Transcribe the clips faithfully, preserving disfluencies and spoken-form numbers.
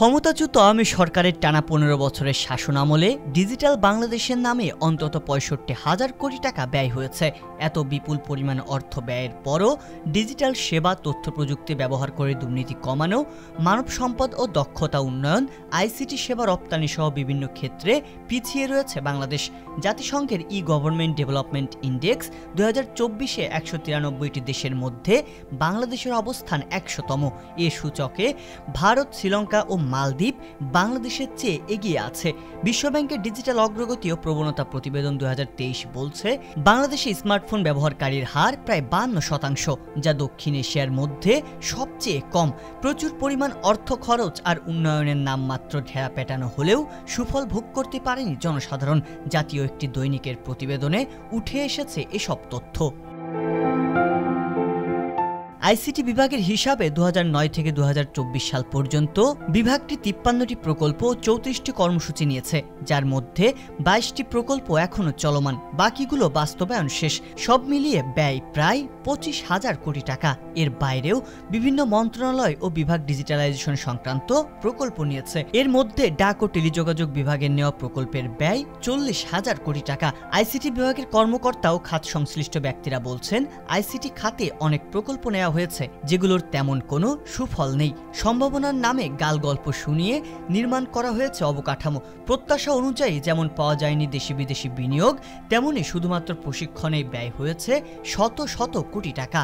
ক্ষমতাচ্যুত আওয়ামী সরকারের টানা পনেরো বছরের শাসন আমলে ডিজিটাল বাংলাদেশের নামে অন্তত পঁয়ষট্টি হাজার কোটি টাকা ব্যয় হয়েছে। এত বিপুল পরিমাণ অর্থ ব্যয়ের পরও ডিজিটাল সেবা, তথ্য প্রযুক্তি ব্যবহার করে দুর্নীতি কমানো, মানব সম্পদ ও দক্ষতা উন্নয়ন, আইসিটি সেবা রপ্তানি সহ বিভিন্ন ক্ষেত্রে পিছিয়ে রয়েছে বাংলাদেশ। জাতিসংঘের ই গভর্নমেন্ট ডেভেলপমেন্ট ইন্ডেক্স দু হাজার চব্বিশে একশো তিরানব্বইটি দেশের মধ্যে বাংলাদেশের অবস্থান একশোতম। এ সূচকে ভারত, শ্রীলঙ্কা ও মালদ্বীপ বাংলাদেশের চেয়ে এগিয়ে আছে। বিশ্বব্যাংকের ডিজিটাল অগ্রগতি ও প্রবণতা প্রতিবেদন দু হাজার তেইশ বলছে, বাংলাদেশে স্মার্টফোন ব্যবহারকারীর হার প্রায় বান্ন শতাংশ, যা দক্ষিণ এশিয়ার মধ্যে সবচেয়ে কম। প্রচুর পরিমাণ অর্থ খরচ আর উন্নয়নের নামমাত্র ঢেরা পেটানো হলেও সুফল ভোগ করতে পারেনি জনসাধারণ। জাতীয় একটি দৈনিকের প্রতিবেদনে উঠে এসেছে এসব তথ্য। আইসিটি বিভাগের হিসাবে দু হাজার নয় থেকে দু হাজার চব্বিশ সাল পর্যন্ত বিভাগটি তিপ্পান্নটি প্রকল্প ও চৌত্রিশটি কর্মসূচি নিয়েছে, যার মধ্যে বাইশটি প্রকল্প এখনও চলমান, বাকিগুলো বাস্তবায়ন শেষ। সব মিলিয়ে ব্যয় প্রায় পঁচিশ হাজার কোটি টাকা। এর বাইরেও বিভিন্ন মন্ত্রণালয় ও বিভাগ ডিজিটালাইজেশন সংক্রান্ত প্রকল্প নিয়েছে। এর মধ্যে ডাক ও টেলিযোগাযোগ বিভাগের নেওয়া প্রকল্পের ব্যয় চল্লিশ হাজার কোটি টাকা। আইসিটি বিভাগের কর্মকর্তা ও খাত সংশ্লিষ্ট ব্যক্তিরা বলছেন, আইসিটি খাতে অনেক প্রকল্প নেওয়া হয়েছে যেগুলোর তেমন কোনো সুফল নেই। সম্ভাবনার নামে গাল গল্প শুনিয়ে নির্মাণ করা হয়েছে অবকাঠামো। প্রত্যাশা অনুযায়ী যেমন পাওয়া যায়নি দেশি বিদেশি বিনিয়োগ, তেমনি শুধুমাত্র প্রশিক্ষণে ব্যয় হয়েছে শত শত কোটি টাকা।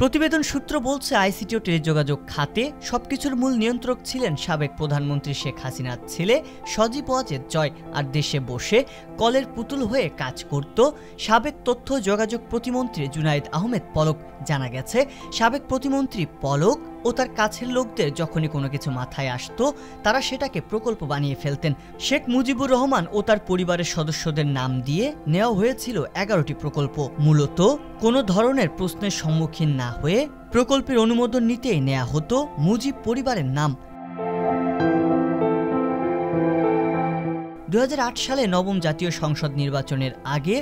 প্রতিবেদন সূত্র বলছে, আইসিটি ও টেলিযোগাযোগ খাতে সবকিছুর মূল নিয়ন্ত্রক ছিলেন সাবেক প্রধানমন্ত্রী শেখ হাসিনার ছেলে সজীব জয়, আর দেশে বসে কলের পুতুল হয়ে কাজ করত সাবেক তথ্য যোগাযোগ প্রতিমন্ত্রী জুনাইদ আহমেদ পলক। জানা গেছে, সাবেক প্রতিমন্ত্রী পলক ও তার কাছের লোকদের যখনই কোনো কিছু মাথায় আসতো, তারা সেটাকে প্রকল্প বানিয়ে ফেলতেন। শেখ মুজিবুর রহমান ও তার পরিবারের সদস্যদের নাম দিয়ে নেওয়া হয়েছিল এগারোটি প্রকল্প। মূলত কোনো ধরনের প্রশ্নের সম্মুখীন না হয়ে প্রকল্পের অনুমোদন নিতেই নেওয়া হতো মুজিব পরিবারের নাম। দুই হাজার আট সালে নবম জাতীয় সংসদ নির্বাচনের আগে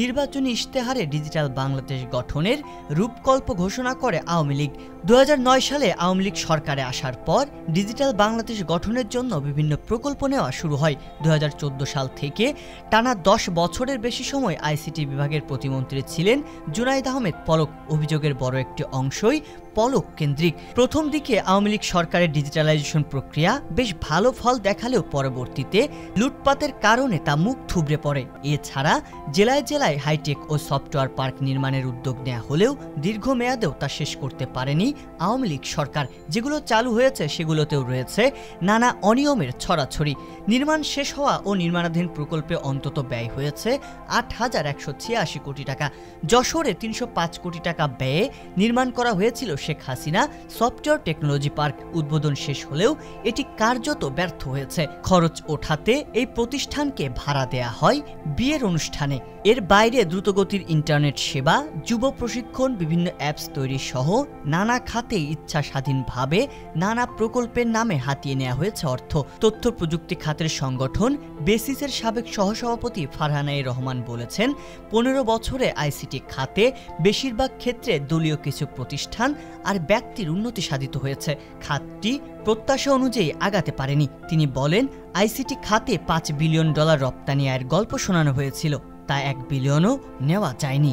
নির্বাচনী ইশতেহারে ডিজিটাল বাংলাদেশ গঠনের রূপকল্প ঘোষণা করে আওয়ামী লীগ। দুই হাজার নয় সালে আওয়ামী লীগ সরকারে আসার পর ডিজিটাল বাংলাদেশ গঠনের জন্য বিভিন্ন প্রকল্প নেওয়া শুরু হয়। দুই হাজার চোদ্দ সাল থেকে টানা দশ বছরের বেশি সময় আইসিটি বিভাগের প্রতিমন্ত্রী ছিলেন জুনাইদ আহমেদ পলক। অভিযোগের বড় একটি অংশই পলক কেন্দ্রিক। প্রথম দিকে আওয়ামী লীগ সরকারের ডিজিটালাইজেশন প্রক্রিয়া বেশ ভালো ফল দেখালেও পরবর্তীতে লুটপাতের কারণে তা মুখ থুবড়ে পড়ে। এছাড়া জেলায় জেলায় হাইটেক ও সফটওয়্যার পার্ক নির্মাণের উদ্যোগ নেওয়া হলেও দীর্ঘমেয়াদেও তা শেষ করতে পারেনি আওয়ামী লীগ সরকার। যেগুলো চালু হয়েছে সেগুলোতেও রয়েছে নানা অনিয়মের ছড়াছড়ি। নির্মাণ শেষ হওয়া ও নির্মাণাধীন প্রকল্পে অন্তত ব্যয় হয়েছে আট হাজার একশো ছিয়াশি কোটি টাকা। যশোরে তিনশো পাঁচ কোটি টাকা ব্যয়ে নির্মাণ করা হয়েছিল Sheikh Hasina software technology park. উদ্বোধন শেষ হলেও এটি কার্যত ব্যর্থ হয়েছে। খরচ ওঠাতে এই প্রতিষ্ঠানকে ভাড়া দেয়া হয় বিয়ের অনুষ্ঠানে। এর বাইরে দ্রুতগতির ইন্টারনেট সেবা, যুব প্রশিক্ষণ, বিভিন্ন অ্যাপস তৈরি সহ নানা খাতে ইচ্ছা স্বাধীনভাবে নানা প্রকল্পের নামে হাতিয়ে নেওয়া হয়েছে অর্থ। তথ্য প্রযুক্তি খাতের সংগঠন বেসিসের সাবেক সহসভাপতি ফারহানা রহমান বলেছেন, পনেরো বছরে আইসিটি খাতে বেশিরভাগ ক্ষেত্রে দলীয় কিছু প্রতিষ্ঠান আর ব্যক্তির উন্নতি সাধিত হয়েছে। খাতটি প্রত্যাশা অনুযায়ী আগাতে পারেনি। তিনি বলেন, আইসিটি খাতে পাঁচ বিলিয়ন ডলার রপ্তানি আয়ের গল্প শোনানো হয়েছিল, তা এক বিলিয়নও নেওয়া যায়নি।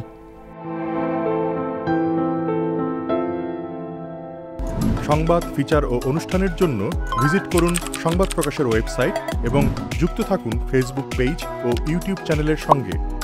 সংবাদ, ফিচার ও অনুষ্ঠানের জন্য ভিজিট করুন সংবাদ প্রকাশের ওয়েবসাইট এবং যুক্ত থাকুন ফেসবুক পেজ ও ইউটিউব চ্যানেলের সঙ্গে।